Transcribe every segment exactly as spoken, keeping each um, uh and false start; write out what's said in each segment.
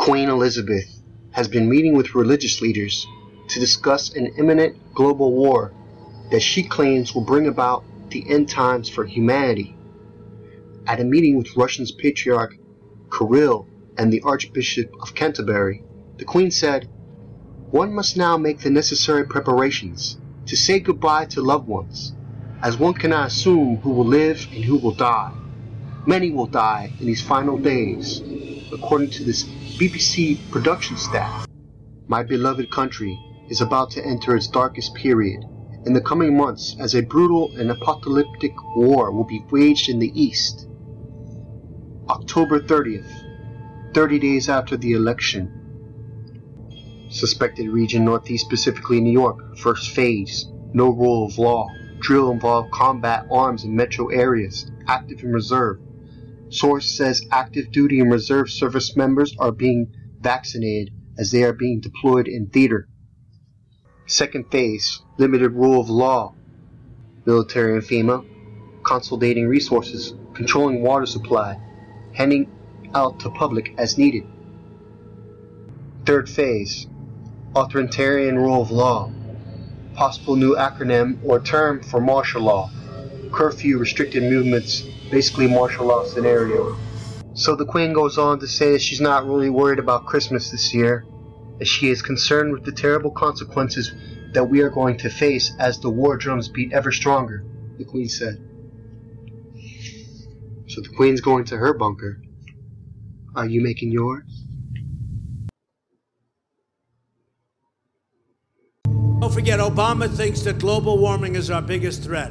Queen Elizabeth has been meeting with religious leaders to discuss an imminent global war that she claims will bring about the end times for humanity. At a meeting with Russia's Patriarch Kirill and the Archbishop of Canterbury, the Queen said, "One must now make the necessary preparations to say goodbye to loved ones, as one cannot assume who will live and who will die. Many will die in these final days." According to this B B C production staff, my beloved country is about to enter its darkest period in the coming months, as a brutal and apocalyptic war will be waged in the East. October thirtieth, thirty days after the election. Suspected region Northeast, specifically New York, first phase, no rule of law, drill involved combat arms in metro areas, active and reserve. Source says active duty and reserve service members are being vaccinated as they are being deployed in theater. Second phase, limited rule of law. Military and FEMA consolidating resources, controlling water supply, handing out to public as needed. Third phase, authoritarian rule of law. Possible new acronym or term for martial law. Curfew, restricted movements, basically martial law scenario. So the Queen goes on to say that she's not really worried about Christmas this year, as she is concerned with the terrible consequences that we are going to face as the war drums beat ever stronger, the Queen said. So the Queen's going to her bunker. Are you making yours? Don't forget, Obama thinks that global warming is our biggest threat.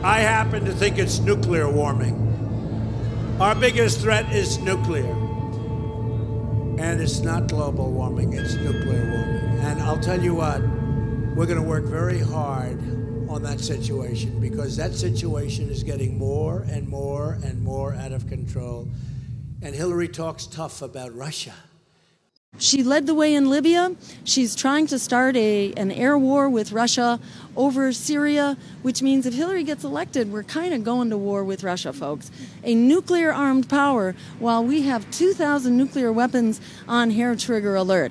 I happen to think it's nuclear warming. Our biggest threat is nuclear. And it's not global warming, it's nuclear warming. And I'll tell you what, we're going to work very hard on that situation, because that situation is getting more and more and more out of control. And Hillary talks tough about Russia. She led the way in Libya. She's trying to start a, an air war with Russia over Syria, which means if Hillary gets elected, we're kind of going to war with Russia, folks. A nuclear-armed power, while we have two thousand nuclear weapons on hair trigger alert.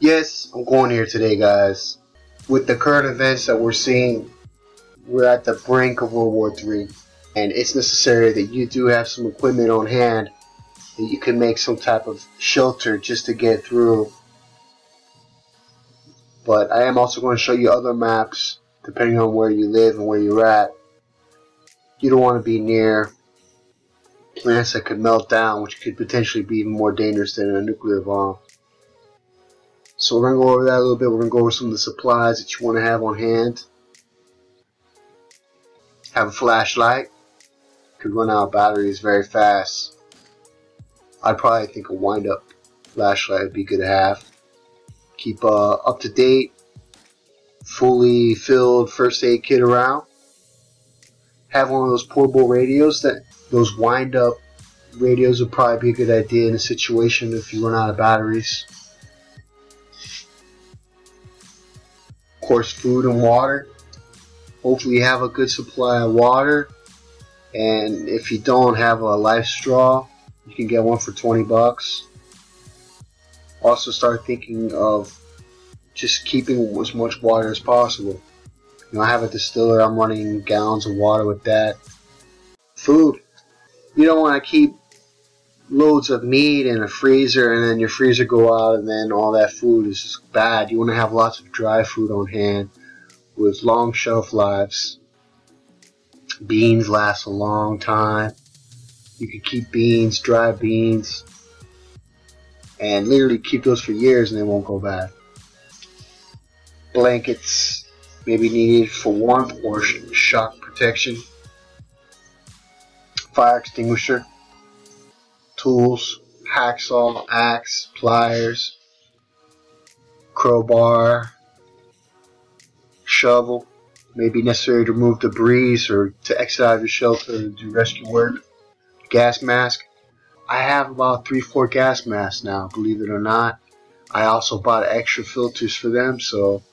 Yes, I'm going here today, guys. With the current events that we're seeing, we're at the brink of World War Three, and it's necessary that you do have some equipment on hand that you can make some type of shelter just to get through. But I am also going to show you other maps depending on where you live and where you're at. You don't want to be near plants that could melt down, which could potentially be even more dangerous than a nuclear bomb. So we're going to go over that a little bit. We're going to go over some of the supplies that you want to have on hand. Have a flashlight. Could run out of batteries very fast. I'd probably think a wind-up flashlight would be good to have. Keep uh, up-to-date, fully filled first aid kit around. Have one of those portable radios. That those wind-up radios would probably be a good idea in a situation if you run out of batteries. Of course, food and water. Hopefully you have a good supply of water. And if you don't, have a LifeStraw. You can get one for twenty bucks. Also start thinking of just keeping as much water as possible. You know, I have a distiller. I'm running gallons of water with that. Food. You don't want to keep loads of meat in a freezer and then your freezer go out and then all that food is just bad. You want to have lots of dry food on hand with long shelf lives. Beans last a long time. You can keep beans, dry beans, and literally keep those for years and they won't go bad. Blankets may be needed for warmth or shock protection. Fire extinguisher. Tools, hacksaw, axe, pliers, crowbar, shovel. May be necessary to remove debris or to exit out of your shelter and do rescue work. Gas mask. I have about three, four gas masks now, believe it or not. I also bought extra filters for them, so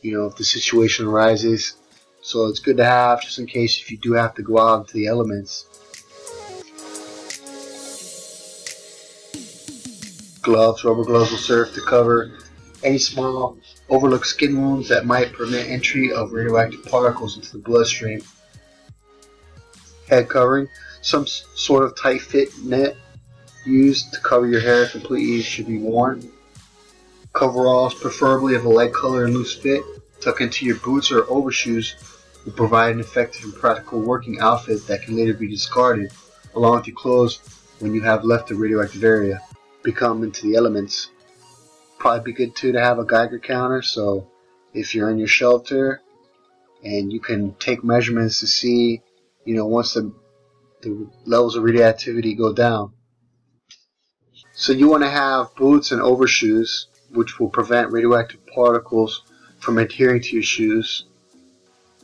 you know, if the situation arises. So it's good to have just in case if you do have to go out into the elements. gloves. Rubber gloves will serve to cover any small overlooked skin wounds that might prevent entry of radioactive particles into the bloodstream. Head covering. Some sort of tight fit net used to cover your hair completely should be worn. Coveralls, preferably of a light color and loose fit, tuck into your boots or overshoes, will provide an effective and practical working outfit that can later be discarded, along with your clothes when you have left the radioactive area, become into the elements. Probably be good too to have a Geiger counter, so if you're in your shelter and you can take measurements to see, you know, once the, the levels of radioactivity go down. So you want to have boots and overshoes, which will prevent radioactive particles from adhering to your shoes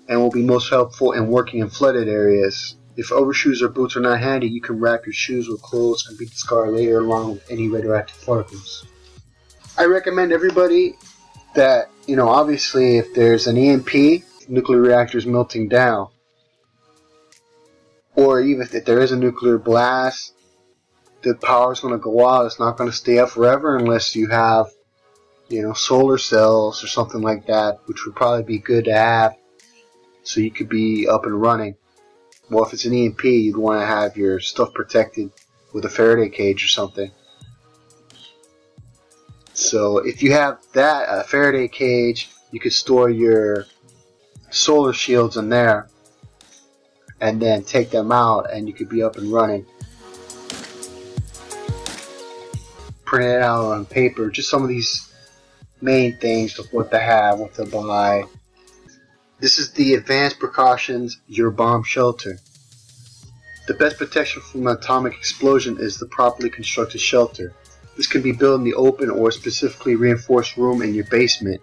and will be most helpful in working in flooded areas. If overshoes or boots are not handy, you can wrap your shoes with clothes and be discarded later along with any radioactive particles. I recommend everybody that, you know, obviously if there's an E M P, nuclear reactors melting down, or even if there is a nuclear blast, the power's going to go out. It's not going to stay up forever unless you have, you know, solar cells or something like that, which would probably be good to have so you could be up and running. Well, if it's an E M P, you'd want to have your stuff protected with a Faraday cage or something. So if you have that, a Faraday cage, you could store your solar shields in there and then take them out and you could be up and running. Print it out on paper, just some of these main things of what to have, what to buy. This is the advanced precautions, your bomb shelter. The best protection from an atomic explosion is the properly constructed shelter. This can be built in the open or a specifically reinforced room in your basement.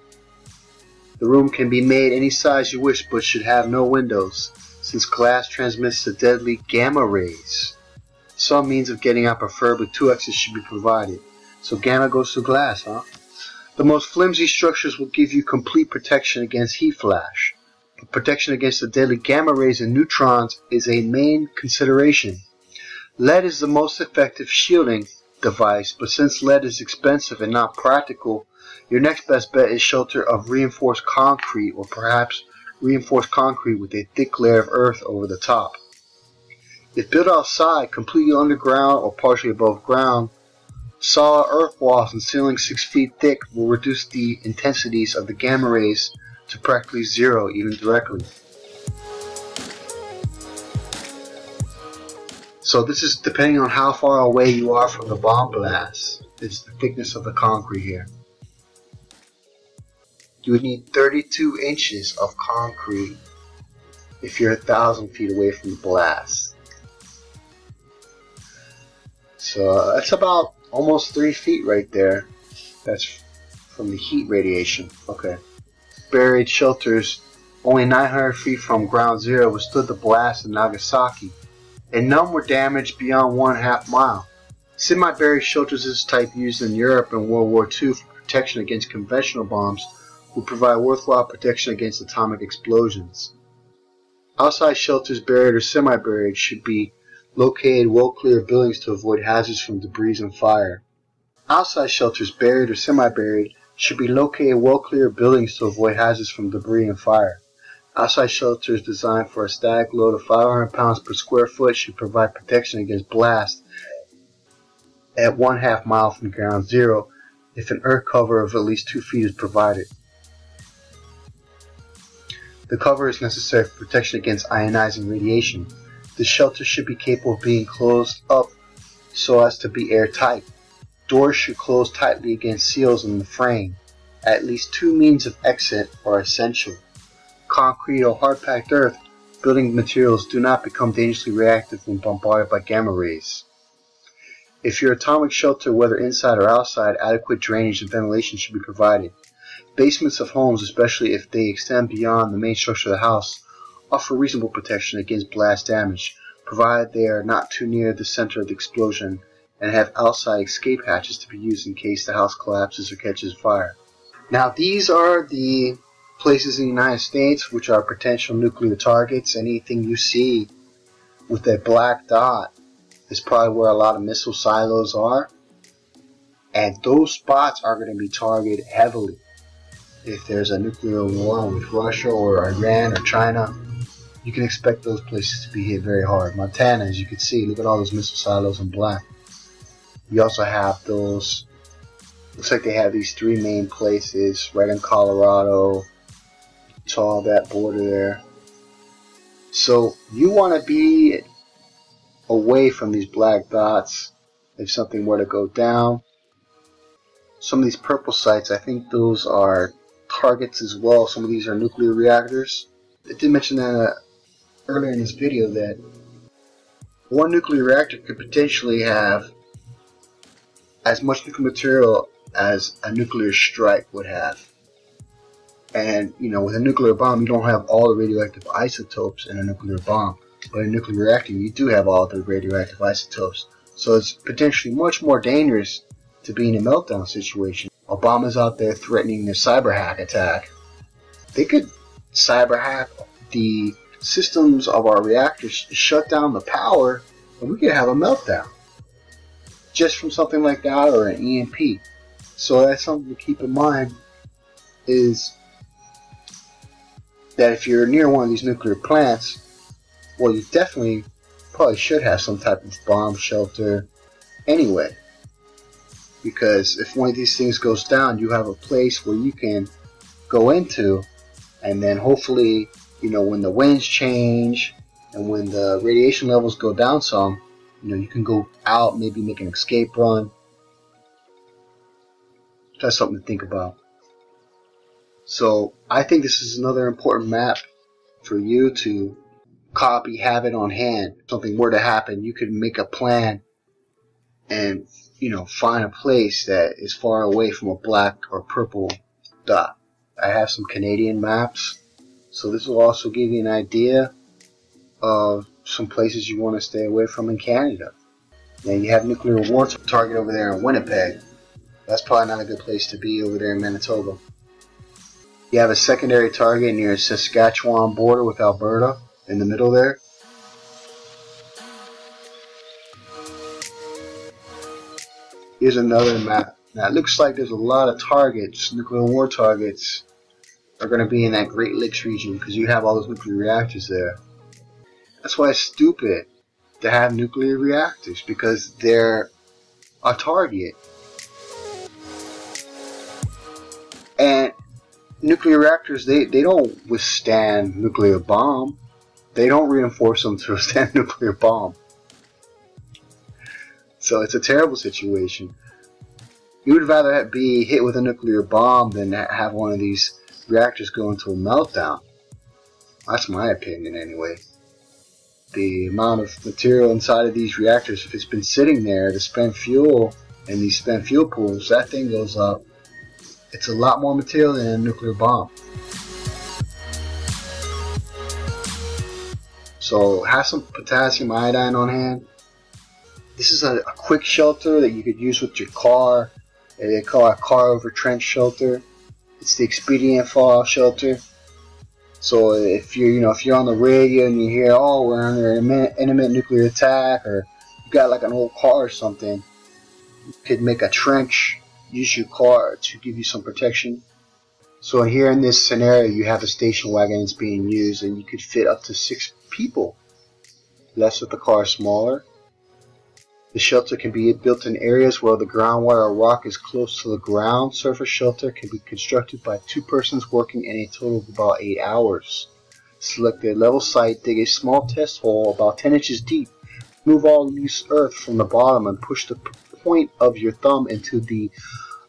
The room can be made any size you wish but should have no windows, since glass transmits the deadly gamma rays. Some means of getting out, preferably two exits, should be provided. So gamma goes through glass, huh? The most flimsy structures will give you complete protection against heat flash. But protection against the deadly gamma rays and neutrons is a main consideration. Lead is the most effective shielding device, but since lead is expensive and not practical, your next best bet is shelter of reinforced concrete, or perhaps reinforced concrete with a thick layer of earth over the top. If built outside, completely underground or partially above ground, solid earth walls and ceilings six feet thick will reduce the intensities of the gamma rays to practically zero, even directly. So this is depending on how far away you are from the bomb blast. It's the thickness of the concrete here. You would need thirty-two inches of concrete if you're a thousand feet away from the blast. So uh, that's about almost three feet right there. That's from the heat radiation. Okay. Buried shelters only nine hundred feet from ground zero withstood the blast in Nagasaki, and none were damaged beyond one half mile. Semi-buried shelters of this type used in Europe in World War Two for protection against conventional bombs would provide worthwhile protection against atomic explosions. Outside shelters, buried or semi-buried, should be located well clear of buildings to avoid hazards from debris and fire. Outside shelters, buried or semi-buried, should be located well clear of buildings to avoid hazards from debris and fire. Outside shelters designed for a static load of five hundred pounds per square foot should provide protection against blast at one half mile from ground zero if an earth cover of at least two feet is provided. The cover is necessary for protection against ionizing radiation. The shelter should be capable of being closed up so as to be airtight. Doors should close tightly against seals in the frame. At least two means of exit are essential. Concrete or hard-packed earth building materials do not become dangerously reactive when bombarded by gamma rays. If your atomic shelter, whether inside or outside, adequate drainage and ventilation should be provided. Basements of homes, especially if they extend beyond the main structure of the house, offer reasonable protection against blast damage, provided they are not too near the center of the explosion and have outside escape hatches to be used in case the house collapses or catches fire. Now, these are the places in the United States which are potential nuclear targets. Anything you see with a black dot is probably where a lot of missile silos are. And those spots are going to be targeted heavily. If there's a nuclear war with Russia or Iran or China, you can expect those places to be hit very hard. Montana, as you can see, look at all those missile silos in black. We also have those, looks like they have these three main places right in Colorado. It's all that border there. So you want to be away from these black dots if something were to go down. Some of these purple sites, I think those are targets as well. Some of these are nuclear reactors. I did mention that uh, earlier in this video that one nuclear reactor could potentially have as much nuclear material as a nuclear strike would have. And, you know, with a nuclear bomb, you don't have all the radioactive isotopes in a nuclear bomb. But in a nuclear reactor, you do have all the radioactive isotopes. So it's potentially much more dangerous to be in a meltdown situation. Obama's out there threatening the cyber hack attack. They could cyber hack the systems of our reactors, shut down the power, and we could have a meltdown just from something like that or an E M P. So that's something to keep in mind, is that if you're near one of these nuclear plants, well, you definitely probably should have some type of bomb shelter anyway. Because if one of these things goes down, you have a place where you can go into, and then hopefully, you know, when the winds change and when the radiation levels go down some, you know, you can go out, maybe make an escape run. That's something to think about. So I think this is another important map for you to copy, have it on hand. If something were to happen, you could make a plan and, you know, find a place that is far away from a black or purple dot. I have some Canadian maps, so this will also give you an idea of some places you want to stay away from in Canada. Now, you have nuclear war target over there in Winnipeg. That's probably not a good place to be over there in Manitoba. You have a secondary target near Saskatchewan border with Alberta in the middle there. Here's another map. Now it looks like there's a lot of targets, nuclear war targets, are going to be in that Great Lakes region because you have all those nuclear reactors there. That's why it's stupid to have nuclear reactors, because they're a target. And nuclear reactors, they, they don't withstand nuclear bomb. They don't reinforce them to withstand nuclear bomb. So it's a terrible situation. You would rather be hit with a nuclear bomb than have one of these reactors go into a meltdown. That's my opinion anyway. The amount of material inside of these reactors, if it's been sitting there to spend fuel in these spent fuel pools, that thing goes up. It's a lot more material than a nuclear bomb. So have some potassium iodine on hand. This is a, a quick shelter that you could use with your car. They call it a car over trench shelter. It's the expedient fallout shelter. So if you're, you know, if you're on the radio and you hear, oh, we're under an imminent nuclear attack, or you got like an old car or something, you could make a trench, use your car to give you some protection. So here in this scenario, you have a station wagon that's being used, and you could fit up to six people. Less if the car is smaller. The shelter can be built in areas where the groundwater or rock is close to the ground. Surface shelter can be constructed by two persons working in a total of about eight hours. Select a level site, dig a small test hole about ten inches deep. Move all loose earth from the bottom and push the point of your thumb into the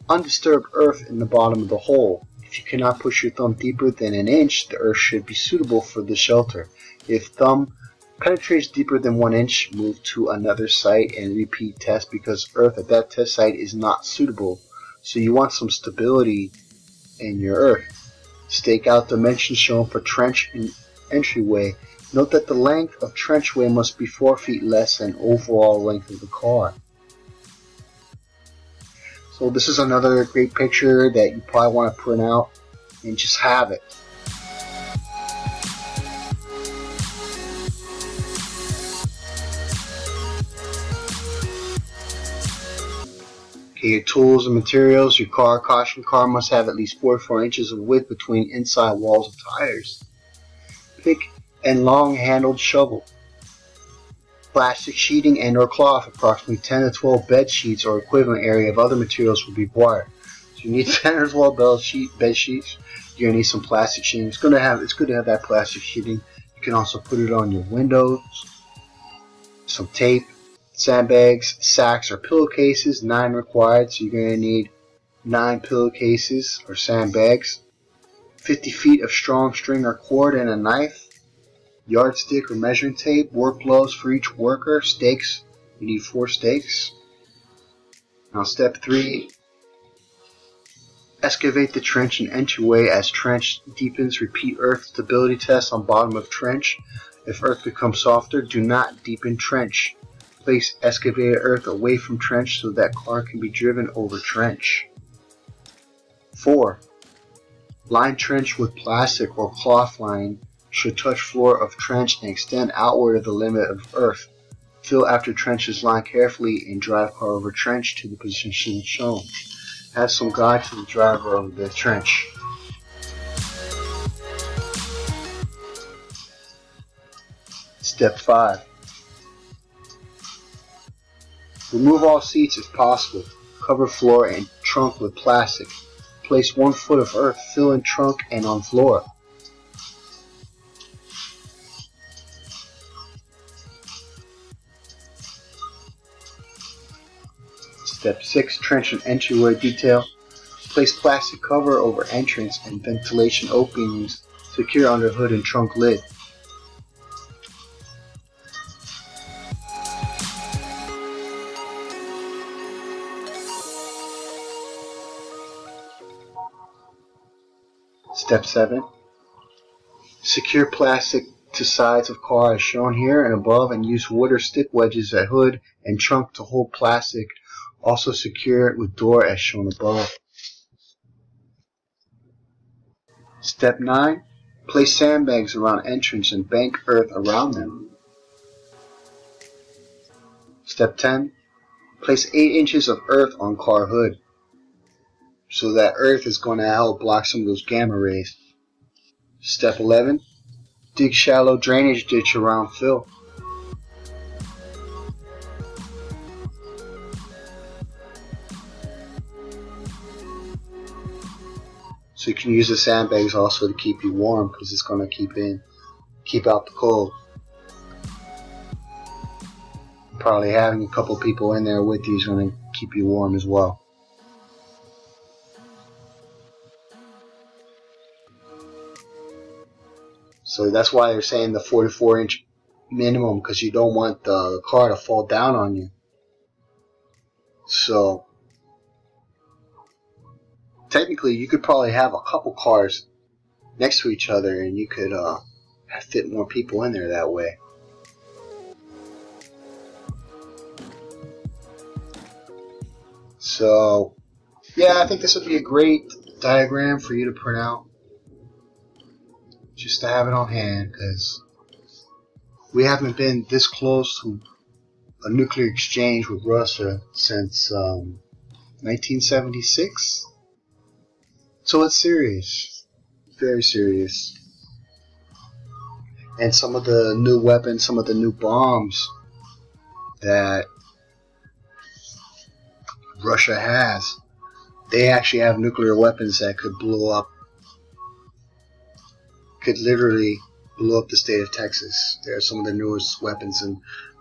undisturbed earth in the bottom of the hole. If you cannot push your thumb deeper than an inch, the earth should be suitable for the shelter. If thumb penetrates deeper than one inch, move to another site and repeat test, because earth at that test site is not suitable. So you want some stability in your earth. Stake out dimensions shown for trench and entryway. Note that the length of trenchway must be four feet less than overall length of the car. So this is another great picture that you probably want to print out and just have it. Okay, your tools and materials, your car. Caution, car must have at least four to four inches of width between inside walls of tires. Pick and long-handled shovel. Plastic sheeting and or cloth, approximately ten to twelve bed sheets or equivalent area of other materials will be required. So you need ten or twelve bed, sheet, bed sheets. You're going to need some plastic sheeting. It's going to have, it's good to have that plastic sheeting. You can also put it on your windows. Some tape, sandbags, sacks, or pillowcases. Nine required, so you're going to need nine pillowcases or sandbags. fifty feet of strong string or cord and a knife. Yardstick or measuring tape, work gloves for each worker, stakes, you need four stakes. Now step three, excavate the trench and entryway as trench deepens, repeat earth stability test on bottom of trench. If earth becomes softer, do not deepen trench. Place excavated earth away from trench so that car can be driven over trench. Four, line trench with plastic or cloth line. Should touch floor of trench and extend outward of the limit of earth. Fill after trench is lined carefully and drive car over trench to the position shown. Have some guide to the driver of the trench. Step five. Remove all seats if possible. Cover floor and trunk with plastic. Place one foot of earth, fill in trunk and on floor. Step six, trench and entryway detail. Place plastic cover over entrance and ventilation openings, secure under hood and trunk lid. Step seven, secure plastic to sides of car as shown here and above and use wood or stick wedges at hood and trunk to hold plastic. Also secure it with door as shown above. Step nine. Place sandbags around entrance and bank earth around them. Step ten. Place eight inches of earth on car hood. So that earth is going to help block some of those gamma rays. Step eleven. Dig shallow drainage ditch around fill. So you can use the sandbags also to keep you warm because it's going to keep in, keep out the cold. Probably having a couple people in there with you is going to keep you warm as well. So that's why they're saying the four to four inch minimum, because you don't want the car to fall down on you. So technically, you could probably have a couple cars next to each other and you could uh, fit more people in there that way. So, yeah, I think this would be a great diagram for you to print out. Just to have it on hand, because we haven't been this close to a nuclear exchange with Russia since um, nineteen seventy-six. So it's serious, very serious. And some of the new weapons, some of the new bombs that Russia has, they actually have nuclear weapons that could blow up, could literally blow up the state of Texas. There are some of their newest weapons, and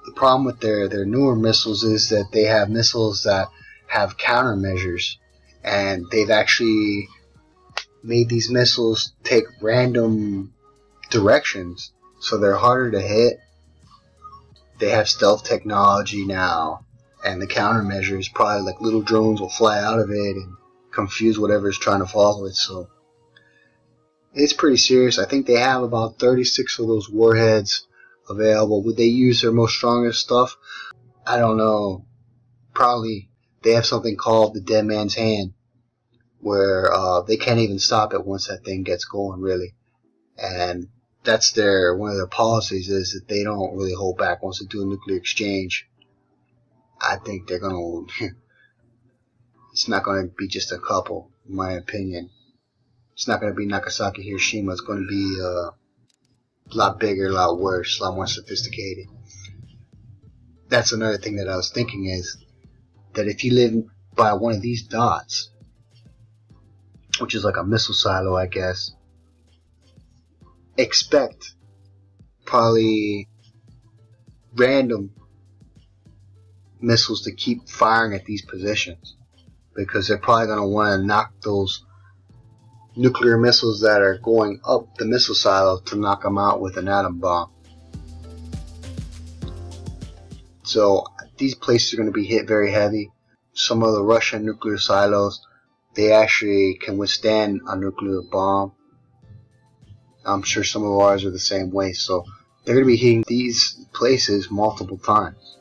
the problem with their, their newer missiles is that they have missiles that have countermeasures, and they've actually made these missiles take random directions, so they're harder to hit. They have stealth technology now, and the countermeasures, probably like little drones will fly out of it and confuse whatever's trying to follow it. So it's pretty serious. I think they have about thirty-six of those warheads available. Would they use their most strongest stuff? I don't know. Probably they have something called the dead man's hand, where uh, they can't even stop it once that thing gets going, really. And that's their, one of their policies is that they don't really hold back once they do a nuclear exchange. I think they're going to It's not going to be just a couple, in my opinion. It's not going to be Nagasaki, Hiroshima. It's going to be uh, a lot bigger, a lot worse, a lot more sophisticated. That's another thing that I was thinking is that if you live by one of these dots, which is like a missile silo, I guess, expect probably random missiles to keep firing at these positions, because they're probably going to want to knock those nuclear missiles that are going up the missile silo to knock them out with an atom bomb. So these places are going to be hit very heavy. Some of the Russian nuclear silos, they actually can withstand a nuclear bomb. I'm sure some of ours are the same way. So they're going to be hitting these places multiple times.